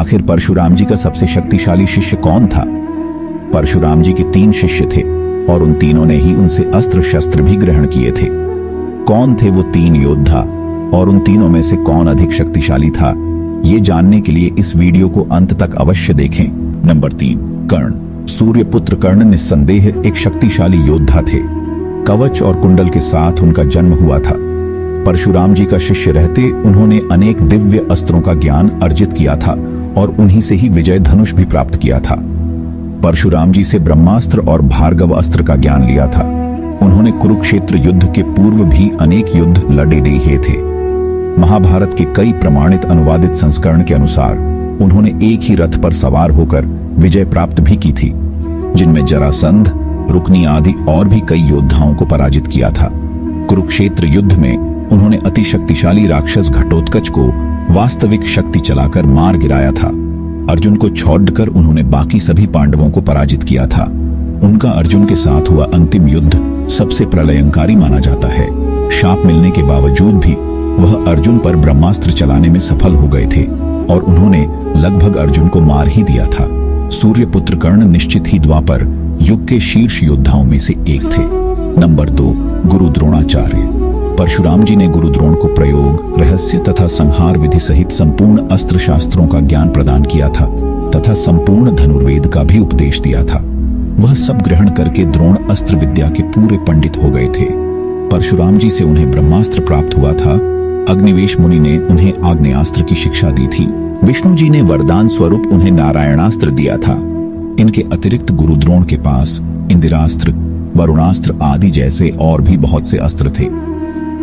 आखिर परशुराम जी का सबसे शक्तिशाली शिष्य कौन था? परशुराम जी के 3 शिष्य थे और उन तीनों ने ही उनसे अस्त्र शस्त्र भी ग्रहण किए थे। कौन थे वो 3 योद्धा और उन तीनों में से कौन अधिक शक्तिशाली था, ये जानने के लिए इस वीडियो को अंत तक अवश्य देखें। नंबर 3, कर्ण। सूर्यपुत्र कर्ण निस्संदेह एक शक्तिशाली योद्धा थे। कवच और कुंडल के साथ उनका जन्म हुआ था। परशुराम जी का शिष्य रहते उन्होंने अनेक दिव्य अस्त्रों का ज्ञान अर्जित किया था और उन्हीं से ही विजय धनुष भी प्राप्त किया था। परशुराम जी से ब्रह्मास्त्र और भार्गव अस्त्र का ज्ञान लिया था। उन्होंने कुरुक्षेत्र युद्ध के पूर्व भी अनेक युद्ध लड़े लिए थे। महाभारत के कई प्रमाणित अनुवादित संस्करण के अनुसार उन्होंने एक ही रथ पर सवार होकर विजय प्राप्त भी की थी, जिनमें जरासंध, रुक्नी आदि और भी कई योद्धाओं को पराजित किया था। कुरुक्षेत्र युद्ध में उन्होंने अति शक्तिशाली राक्षस घटोत्कच को वास्तविक शक्ति चलाकर मार गिराया था। अर्जुन को छोड़कर उन्होंने बाकी सभी पांडवों को पराजित किया था। उनका अर्जुन के साथ हुआ अंतिम युद्ध सबसे प्रलयंकारी माना जाता है। शाप मिलने के बावजूद भी वह अर्जुन पर ब्रह्मास्त्र चलाने में सफल हो गए थे और उन्होंने लगभग अर्जुन को मार ही दिया था। सूर्यपुत्र कर्ण निश्चित ही द्वापर युग के शीर्ष योद्धाओं में से एक थे। नंबर 2, गुरु द्रोणाचार्य। परशुराम जी ने गुरु द्रोण को प्रयोग, रहस्य तथा संहार विधि सहित संपूर्ण अस्त्र शास्त्रों का ज्ञान प्रदान किया था तथा संपूर्ण धनुर्वेद का भी उपदेश दिया था। वह सब ग्रहण करके द्रोण अस्त्र विद्या के पूरे पंडित हो गए थे। परशुराम जी से उन्हें ब्रह्मास्त्र प्राप्त हुआ था। अग्निवेश मुनि ने उन्हें आग्नेयास्त्र की शिक्षा दी थी। विष्णु जी ने वरदान स्वरूप उन्हें नारायणास्त्र दिया था। इनके अतिरिक्त गुरु द्रोण के पास इन्द्रास्त्र, वरुणास्त्र आदि जैसे और भी बहुत से अस्त्र थे।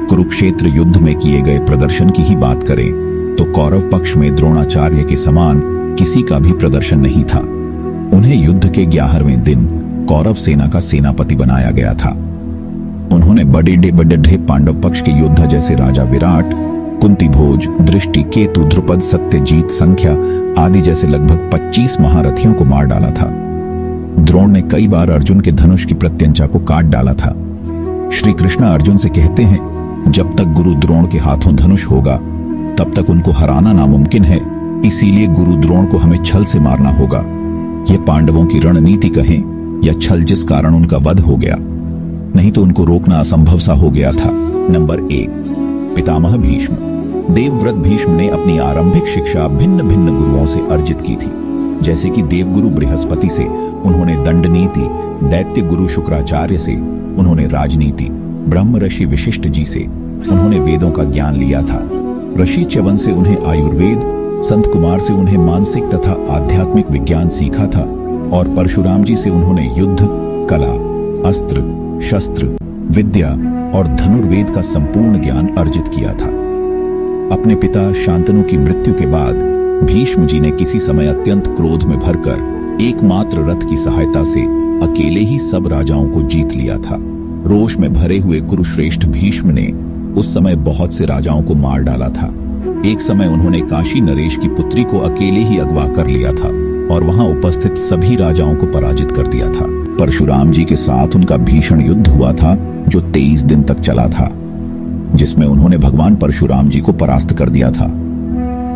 कुरुक्षेत्र युद्ध में किए गए प्रदर्शन की ही बात करें तो कौरव पक्ष में द्रोणाचार्य के समान किसी का भी प्रदर्शन नहीं था। उन्हें युद्ध के 11वें दिन कौरव सेना का सेनापति बनाया गया था। उन्होंने बड़े पांडव पक्ष के योद्धा जैसे राजा विराट, कुंती भोज, दृष्टि, केतु, ध्रुपद, सत्यजीत, संख्या आदि जैसे लगभग 25 महारथियों को मार डाला था। द्रोण ने कई बार अर्जुन के धनुष की प्रत्यंचा को काट डाला था। श्री कृष्ण अर्जुन से कहते हैं, जब तक गुरु द्रोण के हाथों धनुष होगा तब तक उनको हराना नामुमकिन है, इसीलिए गुरु द्रोण को हमें छल से मारना होगा। यह पांडवों की रणनीति कहें या छल, जिस कारण उनका वध हो गया, नहीं तो उनको रोकना असंभव सा हो गया था। नंबर 1, पितामह भीष्म। देवव्रत भीष्म ने अपनी आरंभिक शिक्षा भिन्न भिन्न गुरुओं से अर्जित की थी, जैसे कि देवगुरु बृहस्पति से उन्होंने दंड नीति, दैत्य गुरु शुक्राचार्य से उन्होंने राजनीति, ब्रह्म ऋषि विशिष्ट जी से उन्होंने वेदों का ज्ञान लिया था, ऋषि च्यवन से उन्हें आयुर्वेद, संत कुमार से उन्हें मानसिक तथा आध्यात्मिक विज्ञान सीखा था और परशुराम जी से उन्होंने युद्ध, कला, अस्त्र शस्त्र विद्या और धनुर्वेद का संपूर्ण ज्ञान अर्जित किया था। अपने पिता शांतनु की मृत्यु के बाद भीष्म जी ने किसी समय अत्यंत क्रोध में भरकर एकमात्र रथ की सहायता से अकेले ही सब राजाओं को जीत लिया था। रोष में भरे हुए कुरुश्रेष्ठ भीष्म ने उस समय बहुत से राजाओं को मार डाला था। एक समय उन्होंने काशी नरेश की पुत्री को अकेले ही अगवा कर लिया था और वहां उपस्थित सभी राजाओं को पराजित कर दिया था। परशुराम जी के साथ उनका भीषण युद्ध हुआ था जो 23 दिन तक चला था, जिसमें उन्होंने भगवान परशुराम जी को परास्त कर दिया था।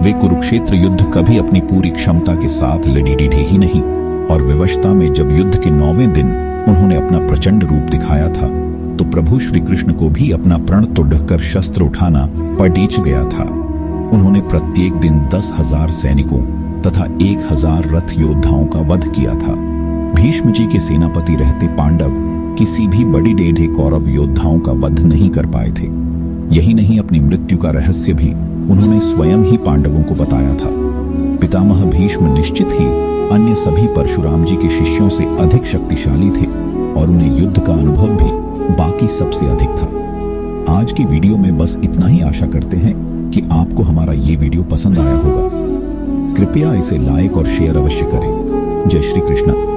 वे कुरुक्षेत्र युद्ध कभी अपनी पूरी क्षमता के साथ लड़ी डीढे ही नहीं और विवशता में जब युद्ध के 9वें दिन उन्होंने अपना प्रचंड रूप दिखाया था तो प्रभु श्री कृष्ण को भी अपना प्रण तो ढककर शस्त्र उठाना पड़ीच गया था। उन्होंने प्रत्येक दिन 10,000 सैनिकों तथा 1,000 रथ योद्धाओं का वध किया था। भीष्म जी के सेनापति रहते पांडव किसी भी बड़ी डेढ़े कौरव योद्धाओं का वध नहीं कर पाए थे। यही नहीं, अपनी मृत्यु का रहस्य भी उन्होंने स्वयं ही पांडवों को बताया था। पितामह भीष्म निश्चित ही अन्य सभी परशुराम जी के शिष्यों से अधिक शक्तिशाली थे और उन्हें युद्ध का अनुभव भी बाकी सबसे अधिक था। आज की वीडियो में बस इतना ही। आशा करते हैं कि आपको हमारा ये वीडियो पसंद आया होगा। कृपया इसे लाइक और शेयर अवश्य करें। जय श्री कृष्णा।